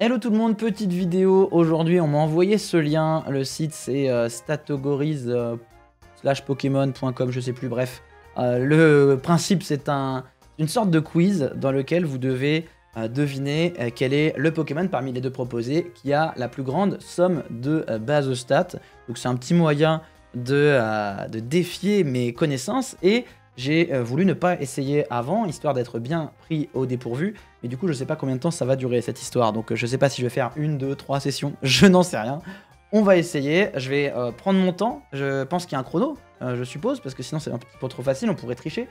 Hello tout le monde, petite vidéo, aujourd'hui on m'a envoyé ce lien, le site c'est stattogories.com, je sais plus, bref. Le principe c'est une sorte de quiz dans lequel vous devez deviner quel est le Pokémon parmi les deux proposés qui a la plus grande somme de base stat. Donc c'est un petit moyen de défier mes connaissances et j'ai voulu ne pas essayer avant, histoire d'être bien pris au dépourvu. Mais du coup, je sais pas combien de temps ça va durer cette histoire. Donc, je sais pas si je vais faire une, deux, trois sessions. Je n'en sais rien. On va essayer. Je vais prendre mon temps. Je pense qu'il y a un chrono, je suppose, parce que sinon c'est un petit peu trop facile. On pourrait tricher.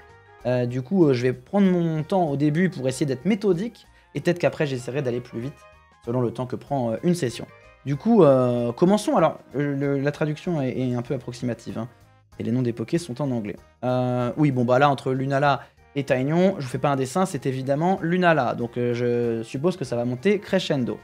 Du coup, je vais prendre mon temps au début pour essayer d'être méthodique. Et peut-être qu'après, j'essaierai d'aller plus vite, selon le temps que prend une session. Du coup, commençons. Alors, la traduction est un peu approximative, hein. Et les noms des Pokés sont en anglais. Oui, bon bah là, entre Lunala et Taïnion, je vous fais pas un dessin, c'est évidemment Lunala. Donc je suppose que ça va monter crescendo.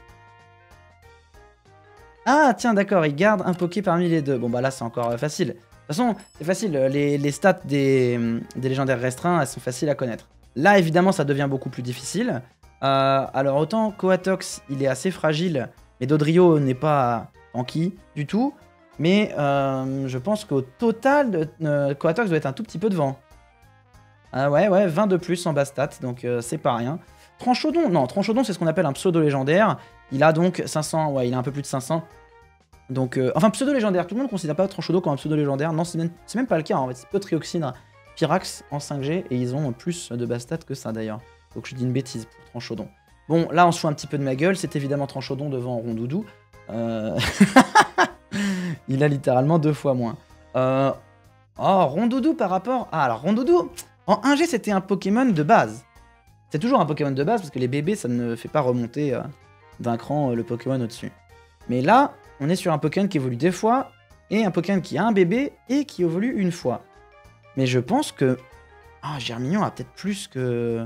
Ah tiens, d'accord, il garde un Poké parmi les deux. Bon bah là, c'est encore facile. De toute façon, c'est facile, les stats des légendaires restreints, elles sont faciles à connaître. Là, évidemment, ça devient beaucoup plus difficile. Alors autant Koatox, il est assez fragile, mais Dodrio n'est pas tanky du tout. Mais je pense qu'au total, Koatox doit être un tout petit peu devant. Ah ouais, 20 de plus en bas stat, donc c'est pas rien. Tranchodon, non, Tranchodon c'est ce qu'on appelle un pseudo-légendaire. Il a donc 500, ouais, il a un peu plus de 500. Donc, enfin, pseudo-légendaire, tout le monde ne considère pas Tranchodon comme un pseudo-légendaire. Non, c'est même pas le cas, hein, en fait, c'est Potrioxine, Pyrax en 5G, et ils ont plus de bas stat que ça d'ailleurs. Donc je dis une bêtise pour Tranchodon. Bon, là on se fout un petit peu de ma gueule, c'est évidemment Tranchodon devant Rondoudou. Il a littéralement 2 fois moins. Oh, Rondoudou par rapport... Ah, alors Rondoudou, en 1G, c'était un Pokémon de base. C'est toujours un Pokémon de base, parce que les bébés, ça ne fait pas remonter d'un cran le Pokémon au-dessus. Mais là, on est sur un Pokémon qui évolue 2 fois, et un Pokémon qui a un bébé, et qui évolue 1 fois. Mais je pense que... Ah, Germignon a peut-être plus que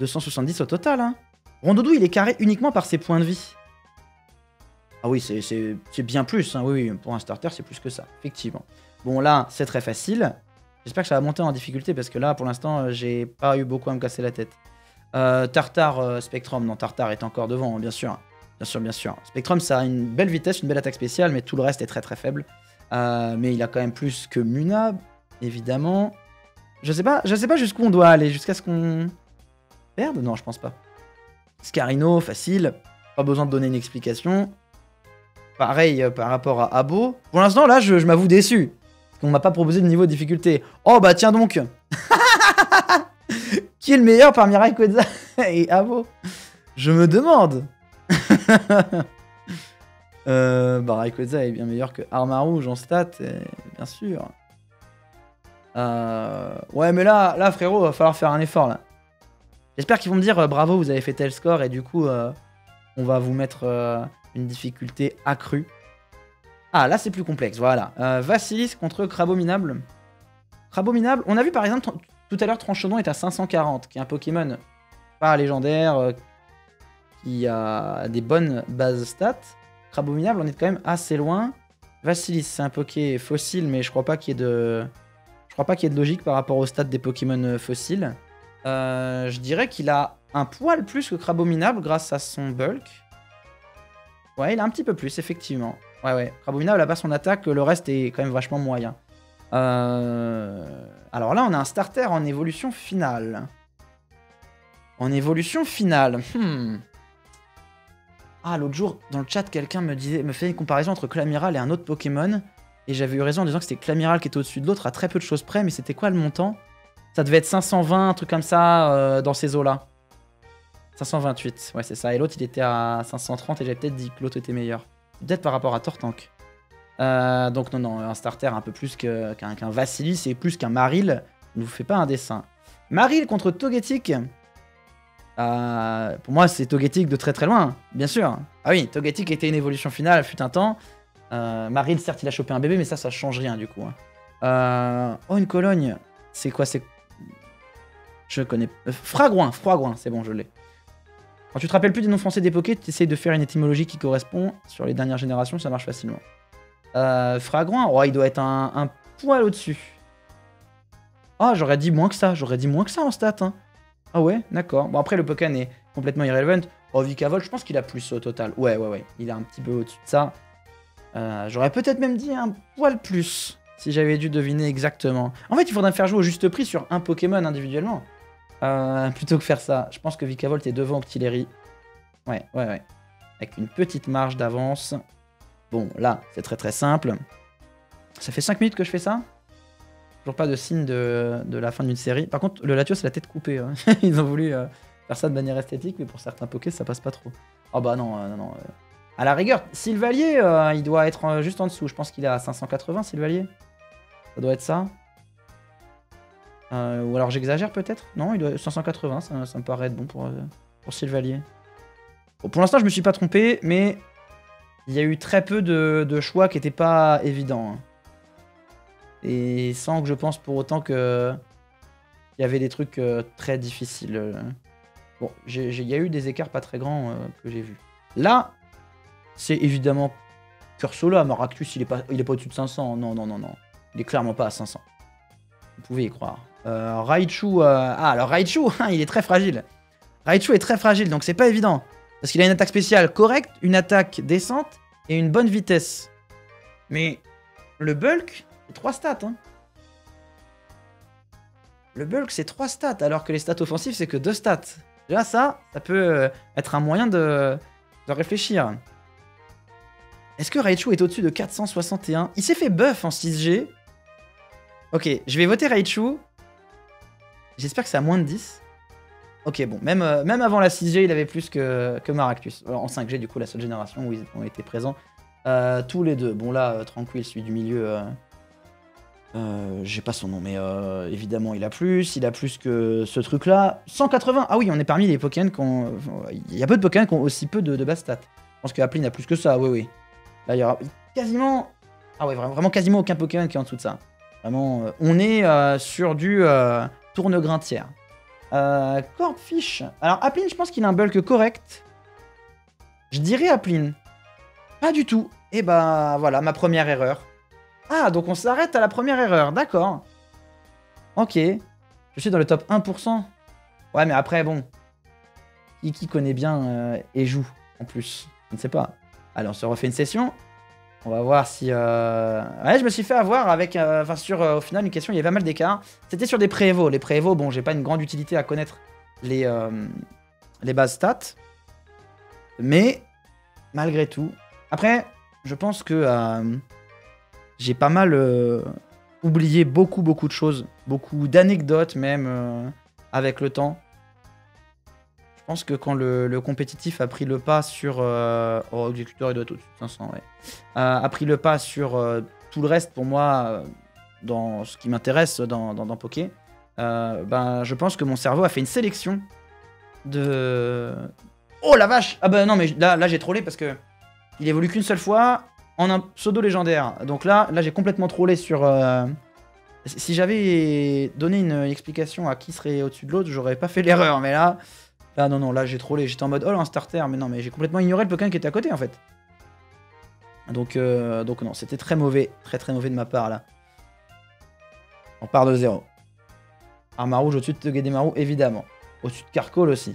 270 au total, hein. Rondoudou, il est carré uniquement par ses points de vie. Ah oui, c'est bien plus, hein. Oui, oui, pour un starter, c'est plus que ça, effectivement. Bon, là, c'est très facile. J'espère que ça va monter en difficulté, parce que là, pour l'instant, j'ai pas eu beaucoup à me casser la tête. Tartare, Spectrum, non, Tartare est encore devant, bien sûr. Bien sûr, bien sûr. Spectrum, ça a une belle vitesse, une belle attaque spéciale, mais tout le reste est très très faible. Mais il a quand même plus que Muna, évidemment. Je sais pas jusqu'où on doit aller, jusqu'à ce qu'on perde. Non, je pense pas. Scarino, facile. Pas besoin de donner une explication. Pareil par rapport à Abo. Pour l'instant, là, je m'avoue déçu. Parce qu'on m'a pas proposé de niveau de difficulté. Oh, bah tiens donc. Qui est le meilleur parmi Raikouza et Abo? Je me demande. Bah, Raikouza est bien meilleur que Armarouge en stats, bien sûr. Ouais, mais là, frérot, va falloir faire un effort, là. J'espère qu'ils vont me dire, bravo, vous avez fait tel score, et du coup, on va vous mettre... une difficulté accrue. Ah, là, c'est plus complexe, voilà. Vasilis contre Crabominable. Crabominable, on a vu, par exemple, tout à l'heure, Tranchodon est à 540, qui est un Pokémon pas légendaire, qui a des bonnes bases stats. Crabominable, on est quand même assez loin. Vasilis, c'est un Poké fossile, mais je crois pas qu'il y ait de... Je crois pas qu'il y ait de logique par rapport aux stats des Pokémon fossiles. Je dirais qu'il a un poil plus que Crabominable grâce à son bulk. Ouais, il a un petit peu plus, effectivement. Ouais. Rabobinar, là-bas, son attaque, le reste est quand même vachement moyen. Alors là, on a un starter en évolution finale. Ah, l'autre jour, dans le chat, quelqu'un me faisait une comparaison entre Clamiral et un autre Pokémon. Et j'avais eu raison en disant que c'était Clamiral qui était au-dessus de l'autre à très peu de choses près. Mais c'était quoi le montant? Ça devait être 520, un truc comme ça, dans ces eaux-là. 528, ouais c'est ça, et l'autre il était à 530 et j'avais peut-être dit que l'autre était meilleur. Peut-être par rapport à Tortank. Donc non, un starter un peu plus qu'un Vasilis et plus qu'un Maril, ne vous fait pas un dessin. Maril contre Togetic. Pour moi c'est Togetic de très très loin, bien sûr. Ah oui, Togetic était une évolution finale, fut un temps. Maril certes il a chopé un bébé, mais ça change rien du coup, hein. Oh une Cologne, c'est quoi c'est... Je connais... Fragroin, c'est bon je l'ai. Quand tu te rappelles plus des noms français des Poké, tu essayes de faire une étymologie qui correspond sur les dernières générations, ça marche facilement. Fragroin, oh, il doit être un poil au-dessus. Ah, oh, j'aurais dit moins que ça en stats. Hein. Ah ouais, d'accord. Bon, après, le Pokémon est complètement irrelevant. Oh, Vikavolt, je pense qu'il a plus au total. Ouais, ouais, ouais. Il a un petit peu au-dessus de ça. J'aurais peut-être même dit un poil plus, si j'avais dû deviner exactement. En fait, il faudrait me faire jouer au juste prix sur un Pokémon individuellement. Plutôt que faire ça. Je pense que Vikavolt est devant Octillery. Ouais, ouais, ouais. Avec une petite marge d'avance. Bon, là, c'est très très simple. Ça fait 5 minutes que je fais ça. Toujours pas de signe de la fin d'une série. Par contre, le Latios, c'est la tête coupée. Hein. Ils ont voulu faire ça de manière esthétique, mais pour certains Pokés, ça passe pas trop. Ah bah non, non, non. À la rigueur, Sylvalier, il doit être juste en dessous. Je pense qu'il est à 580, Sylvalier. Ça doit être ça. Ou alors j'exagère peut-être. Non, il doit être 580, ça me paraît être bon pour Sylvalier. Bon, pour l'instant, je me suis pas trompé, mais il y a eu très peu de choix qui n'étaient pas évidents. Hein. Et sans que je pense pour autant que il y avait des trucs très difficiles. Bon, il y a eu des écarts pas très grands que j'ai vus. Là, c'est évidemment Cursola. Maractus, il est pas au-dessus de 500. Non, non, non, non. Il est clairement pas à 500. Vous pouvez y croire. Raichu... Ah, alors Raichu, il est très fragile. Raichu est très fragile, donc c'est pas évident. Parce qu'il a une attaque spéciale correcte, une attaque décente et une bonne vitesse. Mais le bulk, c'est 3 stats. Hein. Le bulk, c'est 3 stats, alors que les stats offensives, c'est que 2 stats. Déjà, ça peut être un moyen de réfléchir. Est-ce que Raichu est au-dessus de 461? Il s'est fait buff en 6G. Ok, je vais voter Raichu. J'espère que c'est à moins de 10. Ok, bon, même avant la 6G, il avait plus que Maractus. Alors, en 5G, du coup, la seule génération où ils ont été présents. Tous les deux. Bon, là, tranquille, celui du milieu... j'ai pas son nom, mais évidemment, il a plus que ce truc-là. 180. Ah oui, on est parmi les Pokémon qui ont... Il y a peu de Pokémon qui ont aussi peu de base stats. Je pense que Applin a plus que ça, oui, oui. Là, il y aura quasiment... Ah ouais, vraiment quasiment aucun Pokémon qui est en dessous de ça. Vraiment, on est sur du tourne-grintière. Corpfish. Alors Applin, je pense qu'il a un bulk correct. Je dirais Applin. Pas du tout. Et bah voilà, ma première erreur. Ah, donc on s'arrête à la première erreur, d'accord. Ok. Je suis dans le top 1%. Ouais, mais après, bon. Qui connaît bien et joue, en plus. Je ne sais pas. Allez, on se refait une session. On va voir si... Ouais, je me suis fait avoir avec... Enfin, sur, au final, une question, il y avait pas mal d'écart. C'était sur des préévos. Les préévos, bon, j'ai pas une grande utilité à connaître les bases stats. Mais, malgré tout... Après, je pense que j'ai pas mal oublié beaucoup de choses. Beaucoup d'anecdotes, même, avec le temps. Je pense que quand le compétitif a pris le pas sur... Oh, exécuteur, il doit être au-dessus de 500, ouais. A pris le pas sur tout le reste, pour moi, dans ce qui m'intéresse dans Poké. Ben, je pense que mon cerveau a fait une sélection de... Oh, la vache! Ah ben non, mais là j'ai trollé parce que il évolue qu'une seule fois en un pseudo légendaire. Donc là j'ai complètement trollé sur... Si j'avais donné une explication à qui serait au-dessus de l'autre, j'aurais pas fait l'erreur, mais là... Ah non, non, là j'ai trollé, j'étais en mode, oh là, un starter, mais non, mais j'ai complètement ignoré le Pokémon qui était à côté en fait. Donc non, c'était très mauvais de ma part là. On part de zéro. Armarouge au-dessus de Togedemaru, évidemment. Au-dessus de Carcol aussi.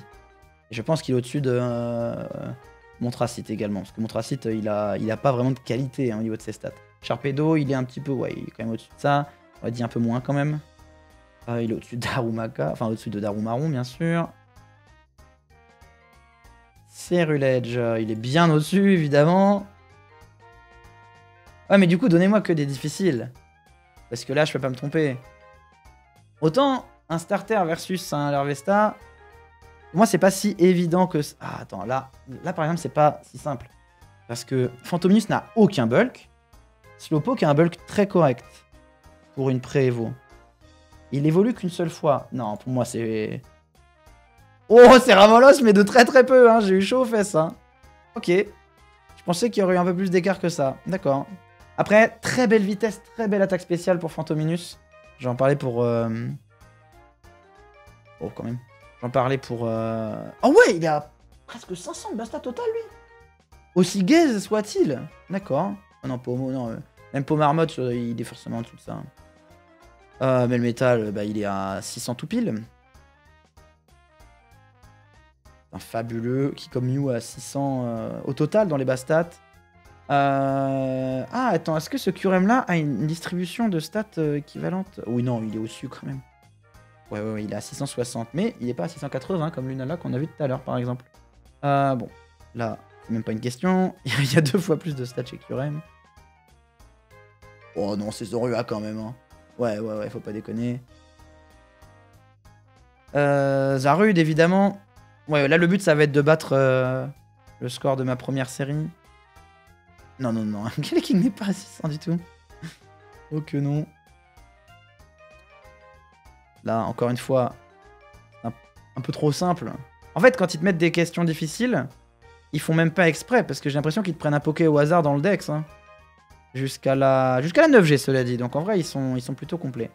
Et je pense qu'il est au-dessus de Montracite également, parce que Montracite, il a pas vraiment de qualité hein, au niveau de ses stats. Sharpedo, il est un petit peu, ouais, il est quand même au-dessus de ça, on va dire un peu moins quand même. Il est au-dessus de Darumaka, enfin au-dessus de Darumaron bien sûr. Cerulege, il est bien au-dessus, évidemment. Ouais, mais du coup, donnez-moi que des difficiles. Parce que là, je peux pas me tromper. Autant, un starter versus un Larvesta, pour moi, c'est pas si évident que... Ah, attends, là par exemple, c'est pas si simple. Parce que Phantominus n'a aucun bulk. Slowpoke a un bulk très correct pour une pré-évo. Il évolue qu'une seule fois. Non, pour moi, c'est... Oh, c'est Ravolos, mais de très peu, hein. J'ai eu chaud aux fesses, hein. Ok. Je pensais qu'il y aurait eu un peu plus d'écart que ça. D'accord. Après, très belle vitesse, très belle attaque spéciale pour Phantominus. J'en parlais pour... Oh, quand même. J'en parlais pour... Oh ouais, il a presque 500 de basta total, lui. Aussi gaze soit-il. D'accord. Oh non, Pomo, non. Même Pomarmotte, il est forcément en dessous de ça. Hein. Mais le métal, bah, il est à 600 tout pile. un fabuleux, qui comme Mew a 600 au total dans les bas stats. Ah, attends, est-ce que ce Curem-là a une distribution de stats équivalente? Oui, non, il est au-dessus quand même. Ouais, ouais, ouais, il est à 660, mais il n'est pas à 680, comme Lunala qu'on a vu tout à l'heure, par exemple. Bon, là, c'est même pas une question. Il y a 2 fois plus de stats chez Curem. Oh non, c'est Zorua quand même, hein. Ouais, ouais, ouais, faut pas déconner. Zarude, évidemment. Ouais, là, le but, ça va être de battre le score de ma première série. Non, non, non. King n'est pas à 600 du tout. Oh que non. Là, encore une fois, un peu trop simple. En fait, quand ils te mettent des questions difficiles, ils font même pas exprès, parce que j'ai l'impression qu'ils te prennent un Poké au hasard dans le Dex. Hein. Jusqu'à la 9G, cela dit. Donc en vrai, ils sont plutôt complets.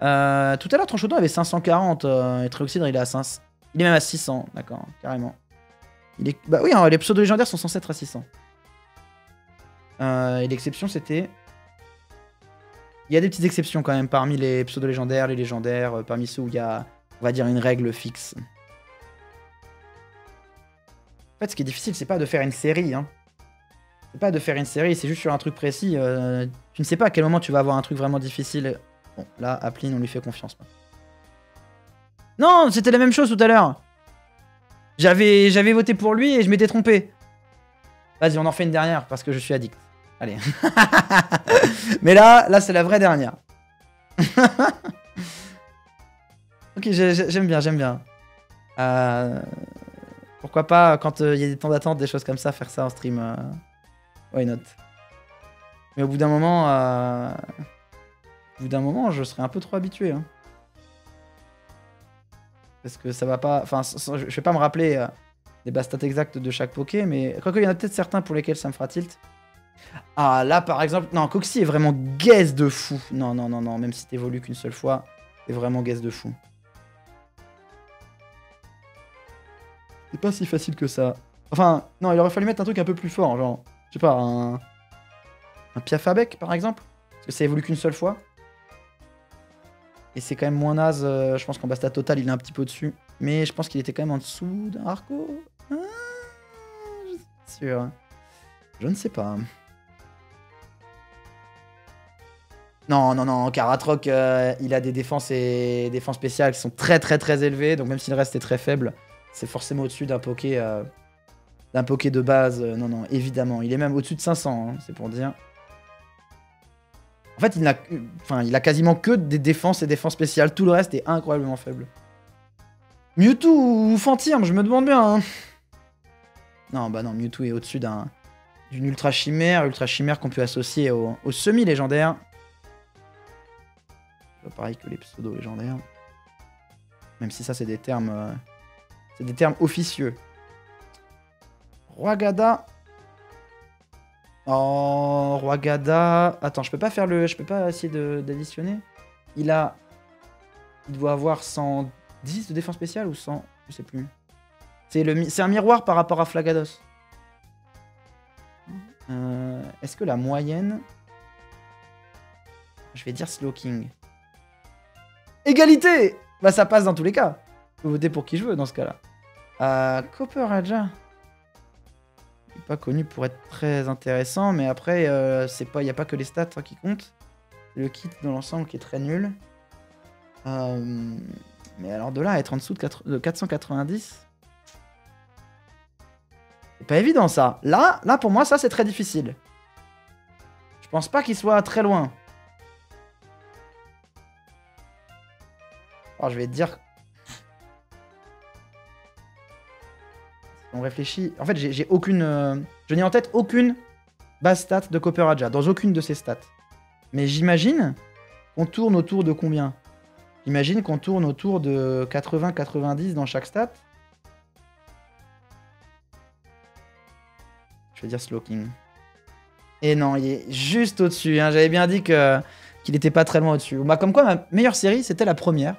Tout à l'heure, Tranchodon avait 540. Et Trioxydre, il est à 500. Il est même à 600, d'accord, carrément. Il est... Bah oui, hein, les pseudo-légendaires sont censés être à 600. Et l'exception, c'était... Il y a des petites exceptions quand même parmi les pseudo-légendaires, les légendaires, parmi ceux où il y a, on va dire, une règle fixe. En fait, ce qui est difficile, c'est pas de faire une série. Hein. C'est pas de faire une série, c'est juste sur un truc précis. Tu ne sais pas à quel moment tu vas avoir un truc vraiment difficile. Bon, là, Applin, on lui fait confiance. Non, c'était la même chose tout à l'heure. J'avais voté pour lui et je m'étais trompé. Vas-y, on en fait une dernière parce que je suis addict. Allez. Mais là c'est la vraie dernière. Ok, j'aime bien, j'aime bien. Pourquoi pas, quand il y a des temps d'attente, des choses comme ça, faire ça en stream. Why not? Mais au bout d'un moment... Au bout d'un moment, je serai un peu trop habitué. Hein. Parce que ça va pas... Enfin, je vais pas me rappeler les bases stats exactes de chaque Poké, mais... Quoique, il y en a peut-être certains pour lesquels ça me fera tilt. Ah, là, par exemple... Non, Coxy est vraiment gaze de fou. Non, non, non, non. Même si t'évolues qu'une seule fois, t'es vraiment gaze de fou. C'est pas si facile que ça. Enfin, non, il aurait fallu mettre un truc un peu plus fort, genre... Je sais pas, un Piafabec, par exemple. Parce que ça évolue qu'une seule fois. Et c'est quand même moins naze. Je pense qu'en basta total, il est un petit peu au-dessus. Mais je pense qu'il était quand même en dessous d'un Arco. Ah, je suis sûr. Je ne sais pas. Non, non, non. Karatroc, il a des défenses et défenses spéciales qui sont très, très, très élevées. Donc même si le reste est très faible, c'est forcément au-dessus d'un Poké de base. Non, non, évidemment. Il est même au-dessus de 500, hein, c'est pour dire. En fait, il a quasiment que des défenses et défenses spéciales. Tout le reste est incroyablement faible. Mewtwo ou Fantirme, je me demande bien. Hein. Non, bah non, Mewtwo est au-dessus d'une Ultra Chimère. Ultra Chimère qu'on peut associer au semi-légendaire. Pas pareil que les pseudo-légendaires. Même si ça, c'est des termes... c'est des termes officieux. Roagada... Oh, Roagada... Attends, je peux pas faire le... Je peux pas essayer d'additionner. Il doit avoir 110 de défense spéciale ou 100... Je sais plus. C'est un miroir par rapport à Flagados. Est-ce que la moyenne... Je vais dire Slowking. Égalité! Bah ça passe dans tous les cas. Je peux voter pour qui je veux dans ce cas-là. Copper Raja. Pas connu pour être très intéressant, mais après, il n'y a pas que les stats qui comptent. Le kit dans l'ensemble qui est très nul. Mais alors de là à être en dessous de 490, c'est pas évident ça. Là pour moi, ça c'est très difficile. Je pense pas qu'il soit très loin. Alors je vais te dire... On réfléchit. En fait, j'ai aucune. Je n'ai en tête aucune base stat de Copper Raja, dans aucune de ses stats. Mais j'imagine qu'on tourne autour de combien? J'imagine qu'on tourne autour de 80-90 dans chaque stat. Je vais dire Slowking. Et non, il est juste au-dessus. Hein. J'avais bien dit qu'il n'était pas très loin au-dessus. Bah, comme quoi, ma meilleure série, c'était la première.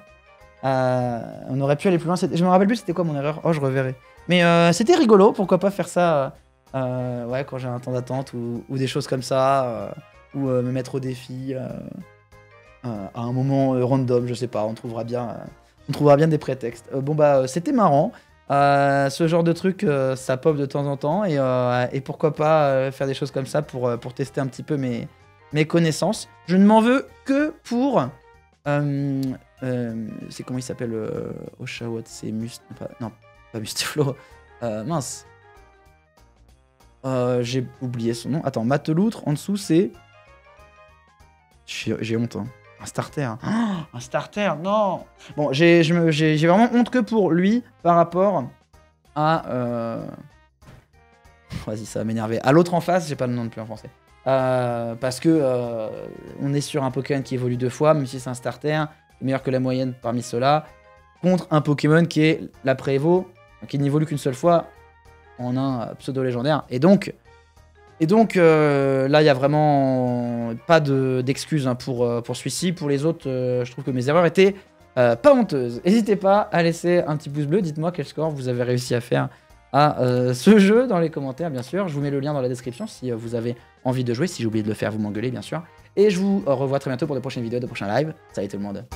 On aurait pu aller plus loin. Je me rappelle plus c'était quoi mon erreur. Oh, je reverrai. Mais c'était rigolo, pourquoi pas faire ça ouais, quand j'ai un temps d'attente ou des choses comme ça, ou me mettre au défi à un moment random, je sais pas, on trouvera bien des prétextes. Bon bah c'était marrant, Ce genre de truc, ça pop de temps en temps, et pourquoi pas faire des choses comme ça pour tester un petit peu mes connaissances. Je ne m'en veux que pour... c'est comment il s'appelle Oshawott, c'est Must... Non, pas Mustaflo. Mince. J'ai oublié son nom. Attends, Mateloutre, en dessous, c'est... J'ai honte, hein. Un starter. Oh, un starter, non. Bon, j'ai vraiment honte que pour lui par rapport à... Vas-y, ça va m'énerver. À l'autre en face, j'ai pas le nom de plus en français. Parce que on est sur un Pokémon qui évolue deux fois, même si c'est un starter, meilleur que la moyenne parmi ceux-là, contre un Pokémon qui est l'après-évo, qui n'évolue qu'une seule fois en un pseudo-légendaire. Et donc, là, il n'y a vraiment pas d'excuses hein, pour celui-ci. Pour les autres, je trouve que mes erreurs étaient pas honteuses. N'hésitez pas à laisser un petit pouce bleu. Dites-moi quel score vous avez réussi à faire à ce jeu dans les commentaires, bien sûr. Je vous mets le lien dans la description si vous avez envie de jouer. Si j'ai oublié de le faire, vous m'engueulez, bien sûr. Et je vous revois très bientôt pour de prochaines vidéos, de prochains lives. Salut tout le monde.